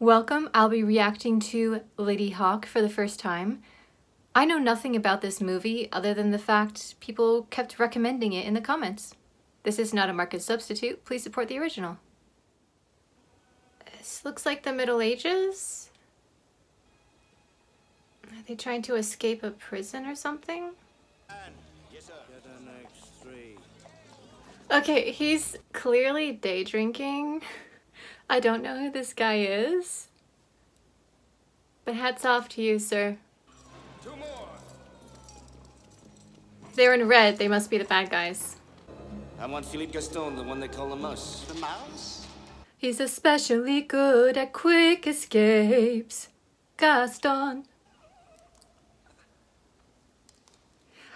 Welcome, I'll be reacting to Ladyhawke for the first time. I know nothing about this movie other than the fact people kept recommending it in the comments. This is not a market substitute, please support the original. This looks like the Middle Ages? Are they trying to escape a prison or something? Yes, sir. Get the next three. Okay, he's clearly day drinking. I don't know who this guy is, but hats off to you, sir. Two more. They're in red. They must be the bad guys. I want Philippe Gaston, the one they call the mouse. The mouse? He's especially good at quick escapes. Gaston.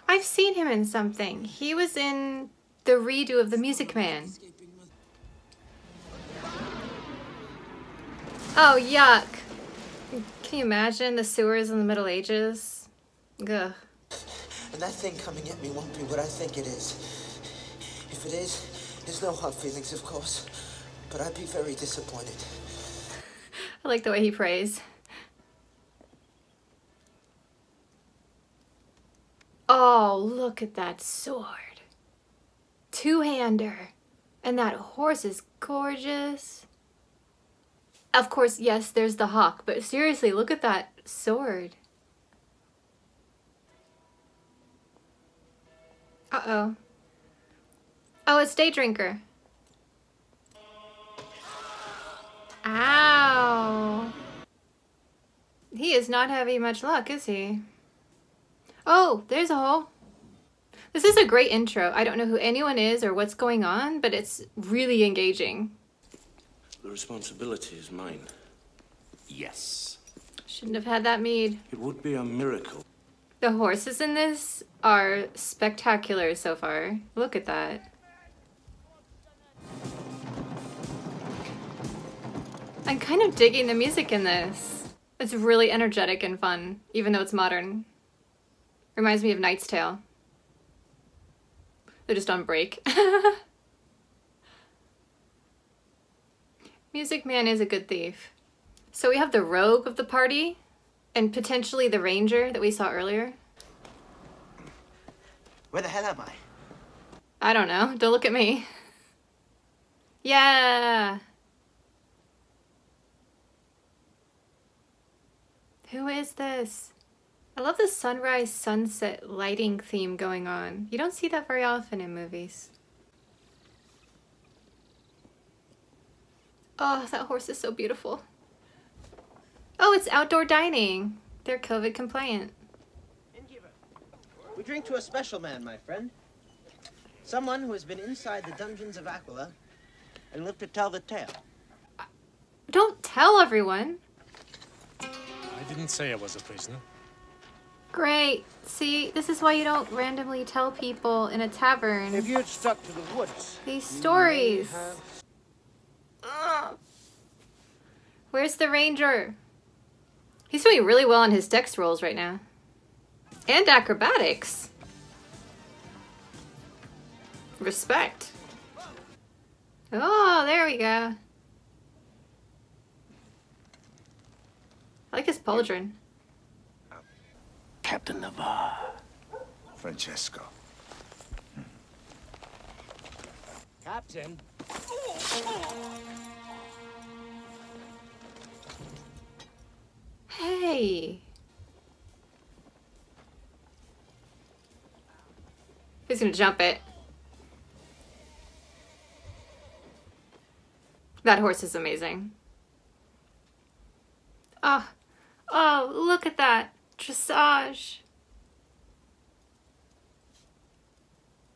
I've seen him in something. He was in the redo of the Music Man. Oh, yuck. Can you imagine the sewers in the Middle Ages? Ugh. And that thing coming at me won't be what I think it is. If it is, there's no hard feelings, of course. But I'd be very disappointed. I like the way he prays. Oh, look at that sword. Two-hander. And that horse is gorgeous. Of course, yes, there's the hawk, but seriously, look at that sword. Uh-oh. Oh, it's Day Drinker. Ow. He is not having much luck, is he? Oh, there's a hole. This is a great intro. I don't know who anyone is or what's going on, but it's really engaging. The responsibility is mine. Yes. Shouldn't have had that mead. It would be a miracle. The horses in this are spectacular so far. Look at that. I'm kind of digging the music in this. It's really energetic and fun, even though it's modern. Reminds me of Knight's Tale. They're just on break. Music Man is a good thief. So we have the rogue of the party and potentially the ranger that we saw earlier. Where the hell am I? I don't know. Don't look at me. Yeah. Who is this? I love the sunrise, sunset lighting theme going on. You don't see that very often in movies. Oh, that horse is so beautiful. Oh, it's outdoor dining. They're COVID compliant. We drink to a special man, my friend. Someone who has been inside the dungeons of Aquila and lived to tell the tale. Don't tell everyone. I didn't say I was a prisoner. Great. See, this is why you don't randomly tell people in a tavern. If you had stuck to the woods, these stories. Where's the ranger? He's doing really well on his dex rolls right now. And acrobatics. Respect. Oh, there we go. I like his pauldron. Captain Navarre. Francesco. Captain? Hey! He's gonna jump it. That horse is amazing. Oh, oh, look at that dressage.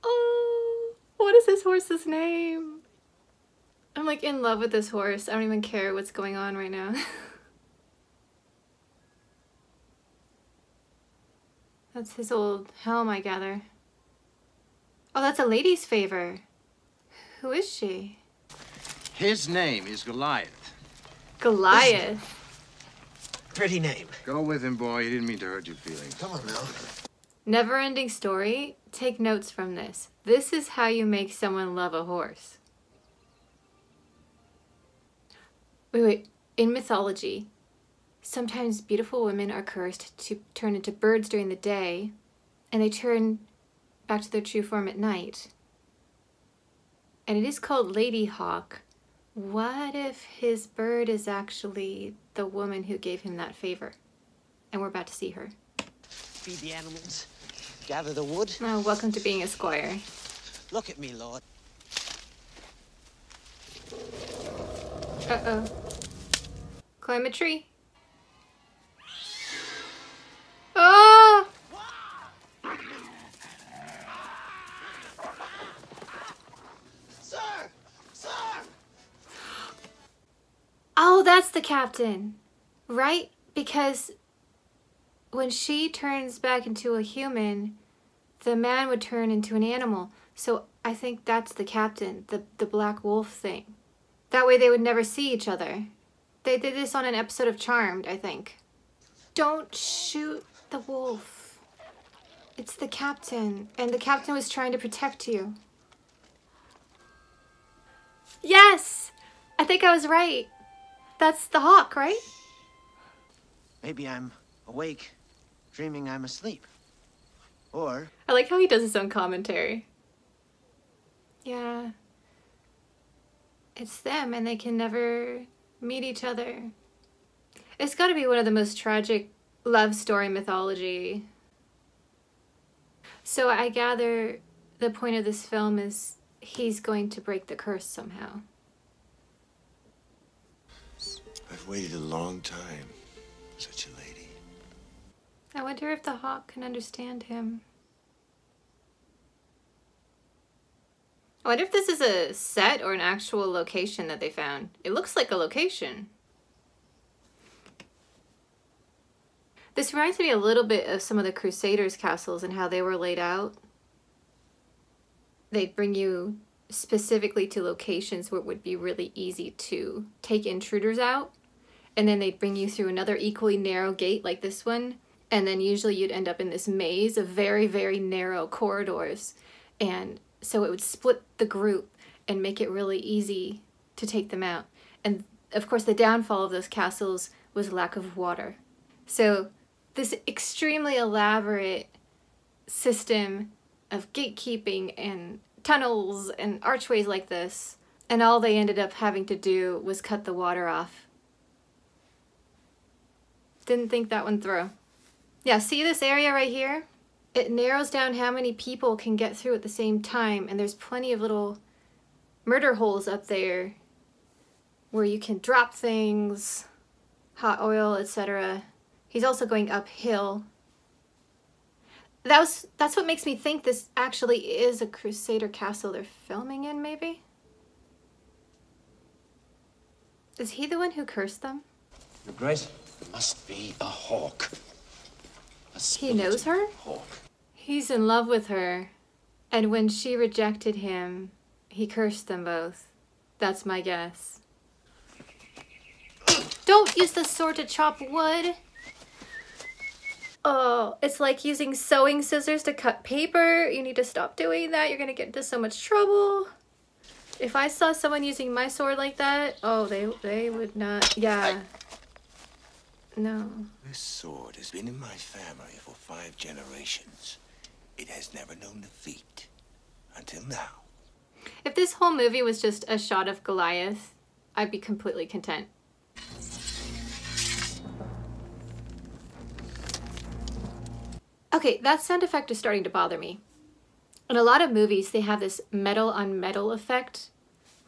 Oh, what is this horse's name? I'm like in love with this horse. I don't even care what's going on right now. That's his old helm, I gather. Oh, that's a lady's favor. Who is she? His name is Goliath. Goliath? Pretty name. Go with him, boy. He didn't mean to hurt your feelings. Come on, now. Never-ending story. Take notes from this. This is how you make someone love a horse. Wait, wait. In mythology, sometimes beautiful women are cursed to turn into birds during the day, and they turn back to their true form at night. And it is called Ladyhawke. What if his bird is actually the woman who gave him that favor? And we're about to see her. Feed the animals, gather the wood. Oh, welcome to being a squire. Look at me, Lord. Uh-oh. Climb a tree. Oh! Sir! Sir! Oh, that's the captain, right? Because when she turns back into a human, the man would turn into an animal. So I think that's the captain, the black wolf thing. That way they would never see each other. They did this on an episode of Charmed, I think. Don't shoot the wolf. It's the captain, and the captain was trying to protect you. Yes! I think I was right. That's the hawk, right? Maybe I'm awake, dreaming I'm asleep. Or... I like how he does his own commentary. Yeah. It's them, and they can never meet each other. It's got to be one of the most tragic love story mythology. So I gather the point of this film is he's going to break the curse somehow. I've waited a long time, such a lady. I wonder if the hawk can understand him. I wonder if this is a set or an actual location that they found. It looks like a location. This reminds me a little bit of some of the Crusaders' castles and how they were laid out. They'd bring you specifically to locations where it would be really easy to take intruders out. And then they'd bring you through another equally narrow gate like this one. And then usually you'd end up in this maze of very, very narrow corridors. And so it would split the group and make it really easy to take them out. And of course the downfall of those castles was lack of water. So this extremely elaborate system of gatekeeping and tunnels and archways like this, and all they ended up having to do was cut the water off. Didn't think that one through. Yeah, see this area right here? It narrows down how many people can get through at the same time, and there's plenty of little murder holes up there where you can drop things, hot oil, etc. He's also going uphill. That's what makes me think this actually is a Crusader castle they're filming in, maybe? Is he the one who cursed them? Your Grace, it must be a hawk. He knows her? Hawk. He's in love with her, and when she rejected him, he cursed them both. That's my guess. Don't use the sword to chop wood! Oh, it's like using sewing scissors to cut paper. You need to stop doing that. You're gonna get into so much trouble. If I saw someone using my sword like that, oh, they would not. Yeah. No. This sword has been in my family for 5 generations. It has never known defeat until now. If this whole movie was just a shot of Goliath, I'd be completely content. Okay, that sound effect is starting to bother me. In a lot of movies, they have this metal on metal effect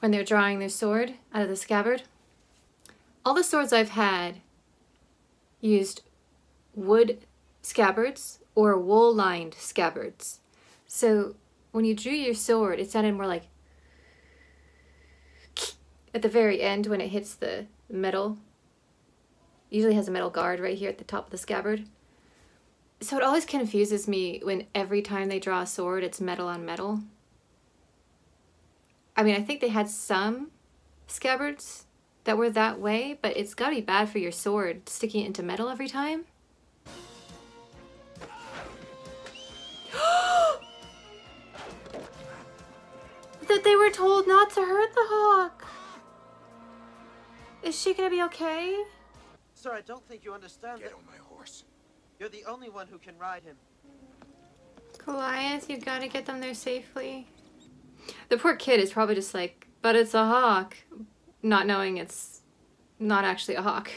when they're drawing their sword out of the scabbard. All the swords I've had used wood scabbards or wool-lined scabbards. So when you drew your sword, it sounded more like at the very end when it hits the metal. It usually has a metal guard right here at the top of the scabbard. So it always confuses me when every time they draw a sword, it's metal on metal. I mean, I think they had some scabbards that were that way, but it's gotta be bad for your sword, sticking it into metal every time. That they were told not to hurt the hawk! Is she gonna be okay? Sir, I don't think you understand. Get on my horse. You're the only one who can ride him. Goliath, you gotta get them there safely. The poor kid is probably just like, but it's a hawk, not knowing it's not actually a hawk.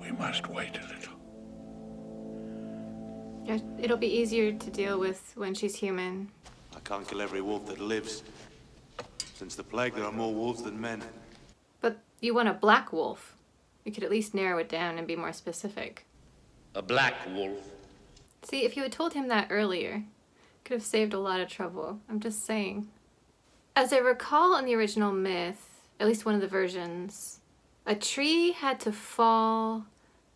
We must wait a little. It'll be easier to deal with when she's human. I can't kill every wolf that lives. Since the plague, there are more wolves than men. But you want a black wolf. You could at least narrow it down and be more specific. A black wolf. See, if you had told him that earlier, could have saved a lot of trouble. I'm just saying. As I recall in the original myth, at least one of the versions, a tree had to fall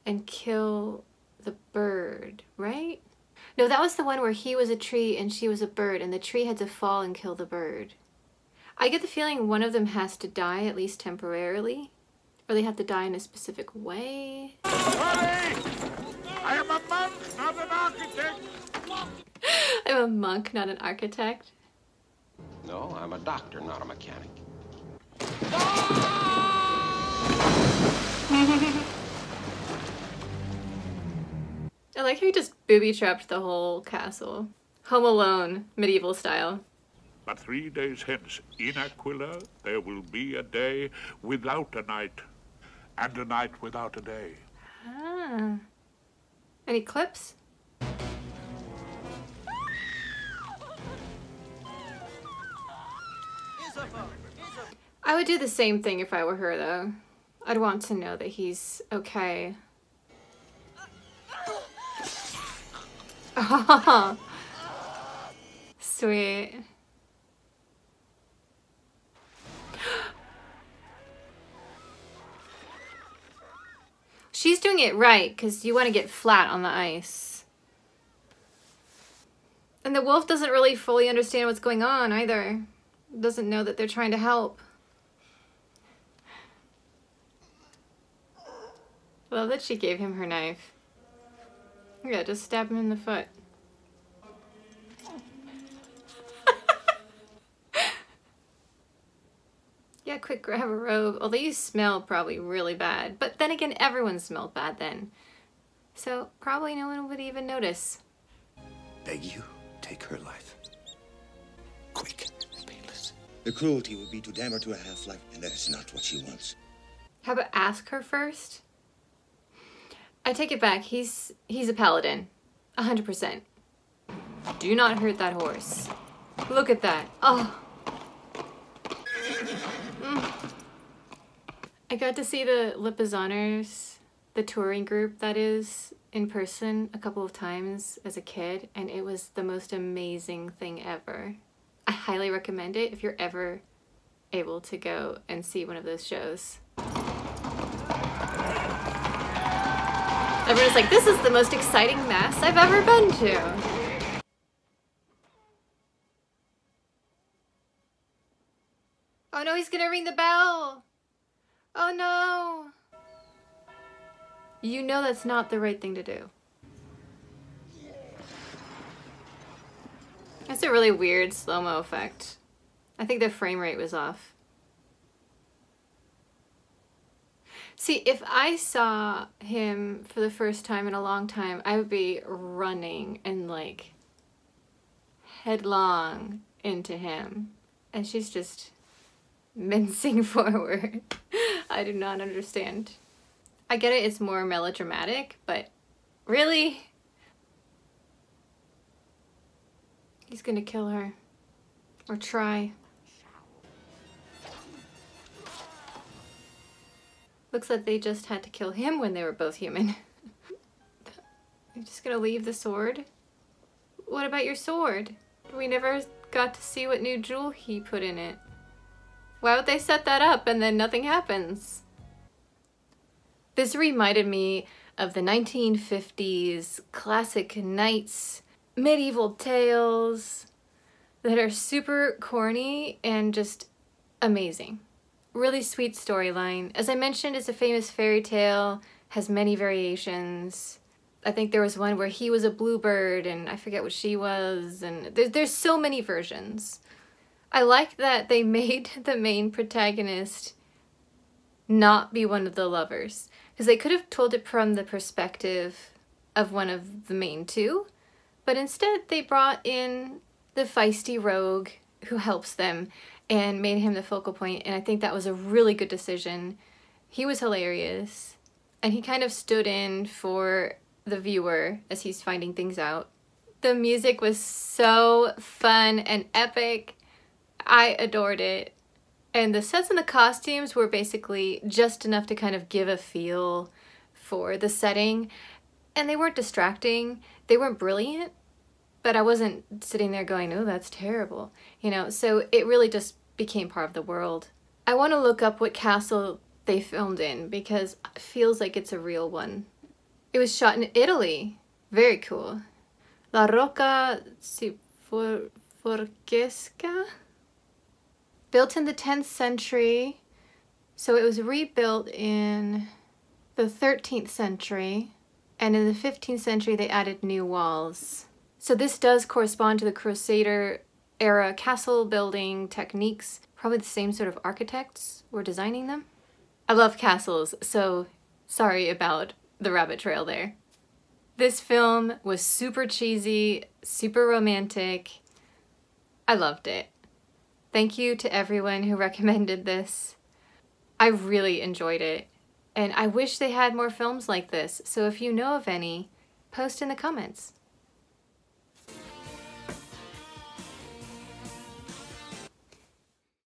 and kill the bird, right? No, that was the one where he was a tree and she was a bird, and the tree had to fall and kill the bird. I get the feeling one of them has to die, at least temporarily, or they have to die in a specific way. I am a monk, not an architect. I'm a monk, not an architect. No, I'm a doctor, not a mechanic. I like how he just booby-trapped the whole castle. Home Alone, medieval style. But 3 days hence, in Aquila, there will be a day without a night, and a night without a day. Ah. Any clips? I would do the same thing if I were her, though. I'd want to know that he's okay. Oh, sweet. She's doing it right, because you want to get flat on the ice. And the wolf doesn't really fully understand what's going on either. Doesn't know that they're trying to help. Love that she gave him her knife. Yeah, just stab him in the foot. Yeah, quick, grab a robe. Although you smell probably really bad. But then again, everyone smelled bad then. So probably no one would even notice. Beg you, take her life. Quick, painless. The cruelty would be to damn her to a half-life, and that is not what she wants. How about ask her first? I take it back. He's a paladin. 100%. Do not hurt that horse. Look at that. Oh. I got to see the Lipizzaners, the touring group that is, in person a couple of times as a kid, and it was the most amazing thing ever. I highly recommend it if you're ever able to go and see one of those shows. Everyone's like, this is the most exciting mass I've ever been to. Oh no, he's gonna ring the bell! Oh no! You know that's not the right thing to do. That's a really weird slow-mo effect. I think the frame rate was off. See, if I saw him for the first time in a long time, I would be running and like headlong into him. And she's just mincing forward. I do not understand. I get it, it's more melodramatic, but really? He's gonna kill her. Or try. Looks like they just had to kill him when they were both human. You're just gonna leave the sword? What about your sword? We never got to see what new jewel he put in it. Why would they set that up and then nothing happens? This reminded me of the 1950s classic knights, medieval tales that are super corny and just amazing. Really sweet storyline. As I mentioned, it's a famous fairy tale, has many variations. I think there was one where he was a bluebird and I forget what she was, and there's so many versions. I like that they made the main protagonist not be one of the lovers, because they could have told it from the perspective of one of the main two, but instead they brought in the feisty rogue who helps them and made him the focal point, and I think that was a really good decision. He was hilarious, and he kind of stood in for the viewer as he's finding things out. The music was so fun and epic. I adored it. And the sets and the costumes were basically just enough to kind of give a feel for the setting. And they weren't distracting. They weren't brilliant. But I wasn't sitting there going, oh, that's terrible. You know, so it really just became part of the world. I want to look up what castle they filmed in because it feels like it's a real one. It was shot in Italy. Very cool. La Rocca Sforzesca? Built in the 10th century, so it was rebuilt in the 13th century, and in the 15th century they added new walls. So this does correspond to the Crusader era castle building techniques. Probably the same sort of architects were designing them. I love castles, so sorry about the rabbit trail there. This film was super cheesy, super romantic. I loved it. Thank you to everyone who recommended this. I really enjoyed it, and I wish they had more films like this, so if you know of any, post in the comments.